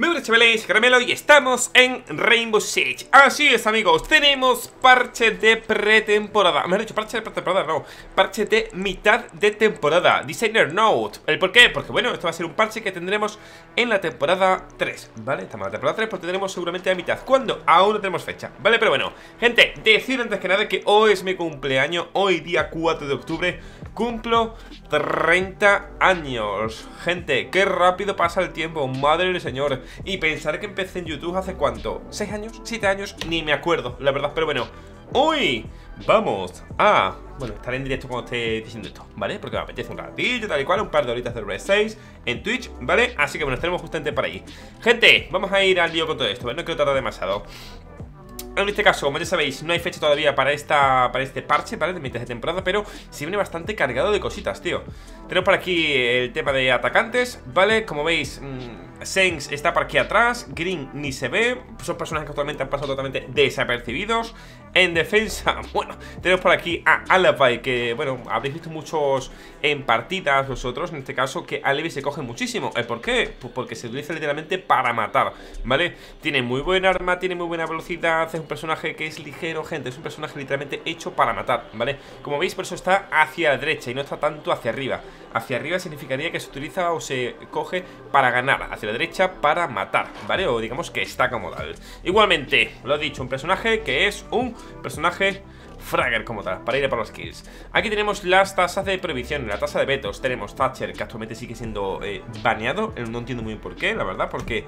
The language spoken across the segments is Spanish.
Muy buenas chavales, Caramelo, y estamos en Rainbow Six. Así es amigos, tenemos parche de pretemporada. Me han dicho parche de pretemporada, no, parche de mitad de temporada, Designer Note. ¿El por qué? Porque bueno, esto va a ser un parche que tendremos en la temporada 3, ¿vale? Estamos en la temporada 3 porque tendremos seguramente la mitad. ¿Cuándo? Aún no tenemos fecha, ¿vale? Pero bueno, gente, decir antes que nada que hoy es mi cumpleaños. Hoy día 4 de octubre cumplo 30 años. Gente, qué rápido pasa el tiempo, madre del señor. Y pensar que empecé en YouTube hace ¿cuánto? ¿6 años? ¿7 años? Ni me acuerdo, la verdad, pero bueno. Hoy vamos a... bueno, estaré en directo cuando esté diciendo esto, ¿vale? Porque me apetece un ratillo, tal y cual, un par de horitas de R6 en Twitch, ¿vale? Así que bueno, estaremos justamente para ahí. Gente, vamos a ir al lío con todo esto, ¿vale? No quiero tardar demasiado. En este caso, como ya sabéis, no hay fecha todavía para este parche, ¿vale? De mitad de temporada, pero sí viene bastante cargado de cositas, tío. Tenemos por aquí el tema de atacantes, ¿vale? Como veis... Sens está por aquí atrás, Green ni se ve. Son personajes que actualmente han pasado totalmente desapercibidos. En defensa, bueno, tenemos por aquí a Alibi, que bueno, habréis visto muchos en partidas vosotros, en este caso, que Alibi se coge muchísimo. ¿El por qué? Pues porque se utiliza literalmente para matar, ¿vale? Tiene muy buena arma, tiene muy buena velocidad, es un personaje que es ligero, gente, es un personaje literalmente hecho para matar, ¿vale? Como veis, por eso está hacia la derecha y no está tanto hacia arriba. Hacia arriba significaría que se utiliza o se coge para ganar, hacia la derecha para matar, ¿vale? O digamos que está como tal. Igualmente, lo he dicho, un personaje que es un personaje fragger como tal, para ir a por los kills. Aquí tenemos las tasas de prohibición, la tasa de vetos. Tenemos Thatcher, que actualmente sigue siendo baneado, no entiendo muy bien por qué, la verdad, porque...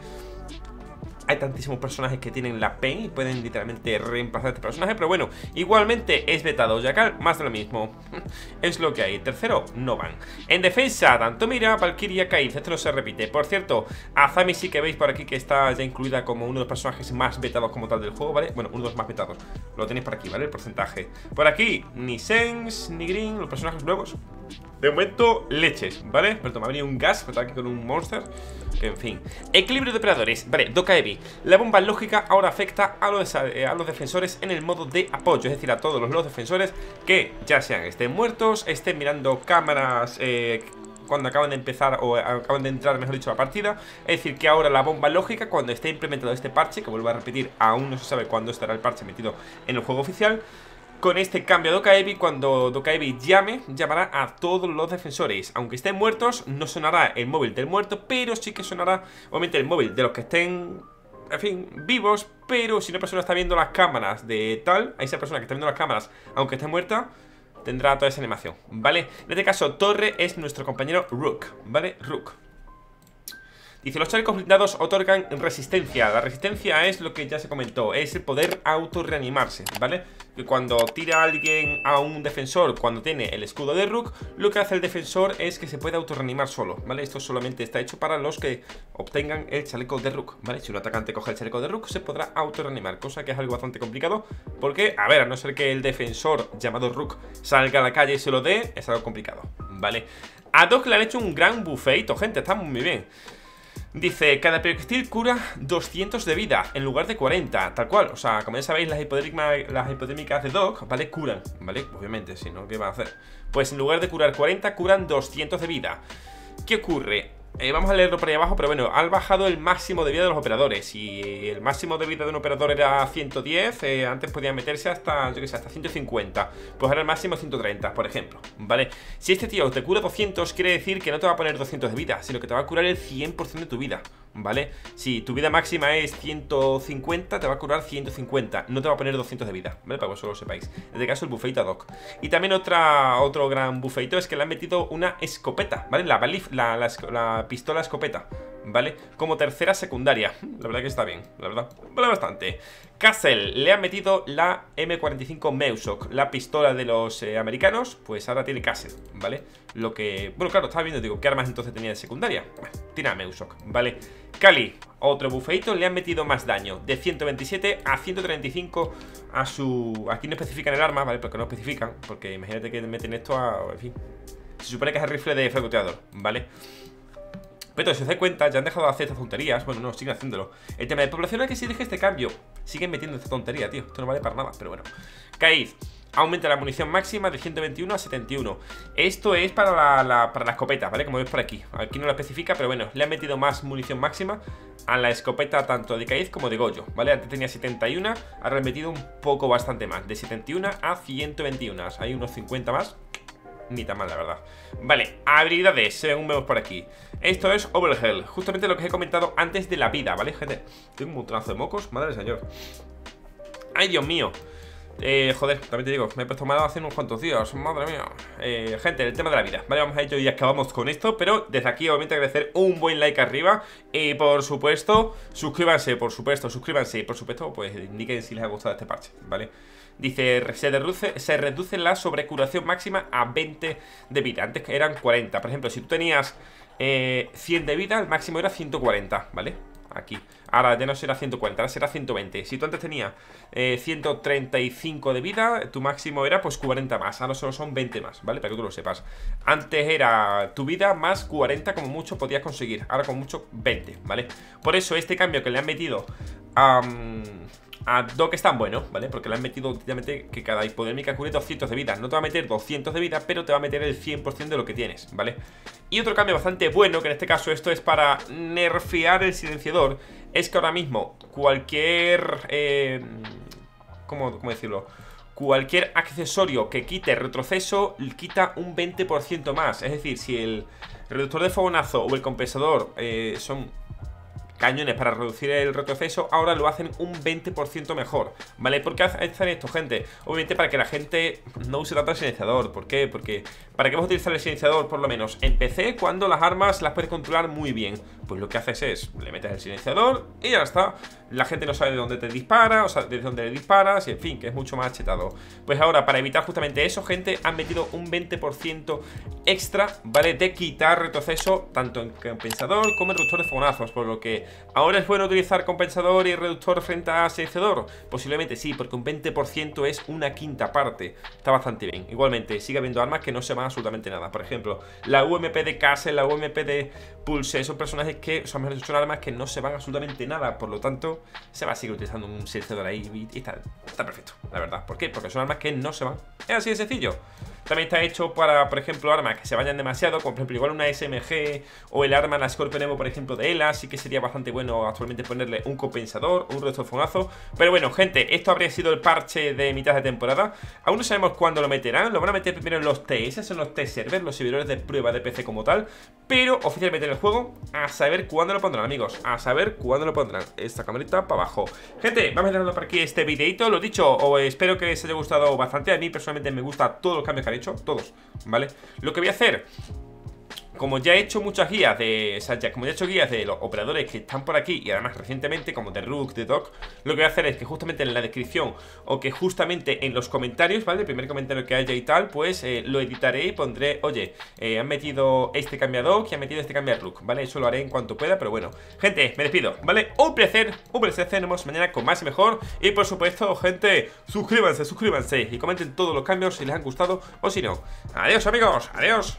hay tantísimos personajes que tienen la P y pueden literalmente reemplazar a este personaje. Pero bueno, igualmente es vetado. Jackal, más de lo mismo. Es lo que hay. Tercero, Novan. En defensa, tanto mira, Valkyrie, Kaid. Esto no se repite. Por cierto, Azami sí que veis por aquí que está ya incluida como uno de los personajes más vetados como tal del juego, ¿vale? Bueno, uno de los más vetados. Lo tenéis por aquí, ¿vale? El porcentaje. Por aquí, ni Sens, ni Green, los personajes nuevos. De momento, leches, ¿vale? Pero me ha venido un gas, pero aquí con un monster. En fin. Equilibrio de operadores. Vale, Dokkaebi. La bomba lógica ahora afecta a los defensores en el modo de apoyo. Es decir, a todos los defensores que ya sean estén muertos, estén mirando cámaras... cuando acaban de empezar o acaban de entrar, mejor dicho, la partida. Es decir, que ahora la bomba lógica, cuando esté implementado este parche, que vuelvo a repetir, aún no se sabe cuándo estará el parche metido en el juego oficial. Con este cambio a Dokkaebi, cuando Dokkaebi llamará a todos los defensores. Aunque estén muertos, no sonará el móvil del muerto, pero sí que sonará, obviamente, el móvil de los que estén, en fin, vivos. Pero si una persona está viendo las cámaras de tal, a esa persona que está viendo las cámaras, aunque esté muerta, tendrá toda esa animación, ¿vale? En este caso, Torre es nuestro compañero Rook, ¿vale? Rook. Dice, los chalecos blindados otorgan resistencia. La resistencia es lo que ya se comentó, es el poder autorreanimarse, ¿vale? Que cuando tira a alguien a un defensor, cuando tiene el escudo de Rook, lo que hace el defensor es que se puede autorreanimar solo, ¿vale? Esto solamente está hecho para los que obtengan el chaleco de Rook, ¿vale? Si un atacante coge el chaleco de Rook, se podrá autorreanimar, cosa que es algo bastante complicado, porque, a ver, a no ser que el defensor llamado Rook salga a la calle y se lo dé, es algo complicado, ¿vale? A Doc le han hecho un gran bufeito, gente, está muy bien. Dice, cada proyectil cura 200 de vida en lugar de 40, tal cual. O sea, como ya sabéis, las hipodérmicas de Doc, ¿vale? Curan, ¿vale? Obviamente, si no, ¿qué van a hacer? Pues en lugar de curar 40, curan 200 de vida. ¿Qué ocurre? Vamos a leerlo por ahí abajo, pero bueno, han bajado el máximo de vida de los operadores. Si el máximo de vida de un operador era 110, antes podían meterse hasta, yo qué sé, hasta 150. Pues ahora el máximo es 130, por ejemplo, ¿vale? Si este tío te cura 200, quiere decir que no te va a poner 200 de vida, sino que te va a curar el 100% de tu vida, ¿vale? Si tu vida máxima es 150, te va a curar 150, no te va a poner 200 de vida, ¿vale? Para que vosotros lo sepáis. En este caso, el bufeito a Doc. Y también otro gran bufeito es que le han metido una escopeta, ¿vale? La pistola escopeta, ¿vale? Como tercera secundaria. La verdad que está bien, la verdad. Vale bastante. Castle le ha metido la M45 Meusok, la pistola de los americanos. Pues ahora tiene Castle, ¿vale? Lo que... bueno, claro, estaba viendo, digo, ¿qué armas entonces tenía de secundaria? Bueno, tiene a Meusok, ¿vale? Cali, otro bufeito, le han metido más daño, de 127 a 135 a su... aquí no especifican el arma, ¿vale? Porque no especifican, porque imagínate que meten esto a... en fin, se supone que es el rifle de francotirador, ¿vale? Pero si os dais cuenta, ya han dejado de hacer estas tonterías. Bueno, no, siguen haciéndolo. El tema de población es que se dirige este cambio. Siguen metiendo esta tontería, tío. Esto no vale para nada, pero bueno. Kaid, aumenta la munición máxima de 121 a 71. Esto es para la escopeta, ¿vale? Como veis por aquí. Aquí no lo especifica, pero bueno, le han metido más munición máxima a la escopeta tanto de Kaid como de Goyo, ¿vale? Antes tenía 71, ahora han metido un poco bastante más, de 71 a 121. Hay unos 50 más. Ni tan mal, la verdad. Vale, habilidades, según vemos por aquí. Esto es Overhell, justamente lo que os he comentado antes de la vida, ¿vale, gente? Tengo un montonazo de mocos, madre del señor. Ay, Dios mío. Joder, también te digo, me he puesto malo hace unos cuantos días, madre mía. Gente, el tema de la vida, vale, vamos a ello y acabamos con esto. Pero desde aquí obviamente agradecer un buen like arriba. Y por supuesto, suscríbanse, por supuesto, suscríbanse. Y por supuesto, pues indiquen si les ha gustado este parche, ¿vale? Dice, se reduce la sobrecuración máxima a 20 de vida. Antes eran 40, por ejemplo, si tú tenías 100 de vida, el máximo era 140, ¿vale? Aquí, ahora ya no será 140, ahora será 120. Si tú antes tenías 135 de vida, tu máximo era pues 40 más, ahora solo son 20 más, ¿vale? Para que tú lo sepas. Antes era tu vida más 40 como mucho podías conseguir, ahora como mucho 20, ¿vale? Por eso este cambio que le han metido a Doc es tan bueno, ¿vale? Porque le han metido directamente que cada hipodérmica cubre 200 de vida. No te va a meter 200 de vida, pero te va a meter el 100% de lo que tienes, ¿vale? Y otro cambio bastante bueno, que en este caso esto es para nerfear el silenciador, es que ahora mismo cualquier... ¿cómo decirlo? Cualquier accesorio que quite retroceso quita un 20% más. Es decir, si el reductor de fogonazo o el compensador son... cañones para reducir el retroceso, ahora lo hacen un 20% mejor, ¿vale? ¿Por qué hacen esto, gente? Obviamente para que la gente no use tanto el silenciador. ¿Por qué? Porque ¿para qué vas a utilizar el silenciador, por lo menos en PC, cuando las armas las puedes controlar muy bien? Pues lo que haces es, le metes el silenciador y ya está. La gente no sabe de dónde te dispara, o sea, de dónde le disparas, y en fin, que es mucho más chetado. Pues ahora, para evitar justamente eso, gente, han metido un 20% extra, ¿vale? De quitar retroceso, tanto en compensador como en reductor de fogonazos, por lo que... ¿Ahora es bueno utilizar compensador y reductor frente a silenciador? Posiblemente sí, porque un 20% es una quinta parte. Está bastante bien. Igualmente, sigue habiendo armas que no se van absolutamente nada. Por ejemplo, la UMP de Castle, la UMP de Pulse, son personajes que, o sea, mejor dicho, son armas que no se van absolutamente nada. Por lo tanto, se va a seguir utilizando un silenciador ahí y está perfecto, la verdad. ¿Por qué? Porque son armas que no se van. Es así de sencillo. También está hecho para, por ejemplo, armas que se vayan demasiado, como por ejemplo igual una SMG o el arma, la Scorpion Evo, por ejemplo, de Ela. Sí que sería bastante bueno actualmente ponerle un compensador, un resto de fogonazo. Pero bueno, gente, esto habría sido el parche de mitad de temporada. Aún no sabemos cuándo lo meterán. Lo van a meter primero en los TS, son los T-Servers, los servidores de prueba de PC como tal. Pero oficialmente en el juego, a saber cuándo lo pondrán, amigos. A saber cuándo lo pondrán. Esta camarita para abajo. Gente, vamos dejando por aquí este videito. Lo dicho, espero que les haya gustado bastante. A mí personalmente me gusta todos los cambios que han hecho, todos, ¿vale? Lo que voy a hacer, como ya he hecho muchas guías de... como ya he hecho guías de los operadores que están por aquí, y además recientemente, como de Rook, de Doc, lo que voy a hacer es que justamente en la descripción, o que justamente en los comentarios, ¿vale? El primer comentario que haya y tal, pues lo editaré y pondré, oye, han metido este cambio a Doc y han metido este cambio a Rook, ¿vale? Eso lo haré en cuanto pueda, pero bueno. Gente, me despido, ¿vale? Un placer, nos vemos mañana con más y mejor. Y por supuesto, gente, suscríbanse y comenten todos los cambios si les han gustado o si no. Adiós, amigos, adiós.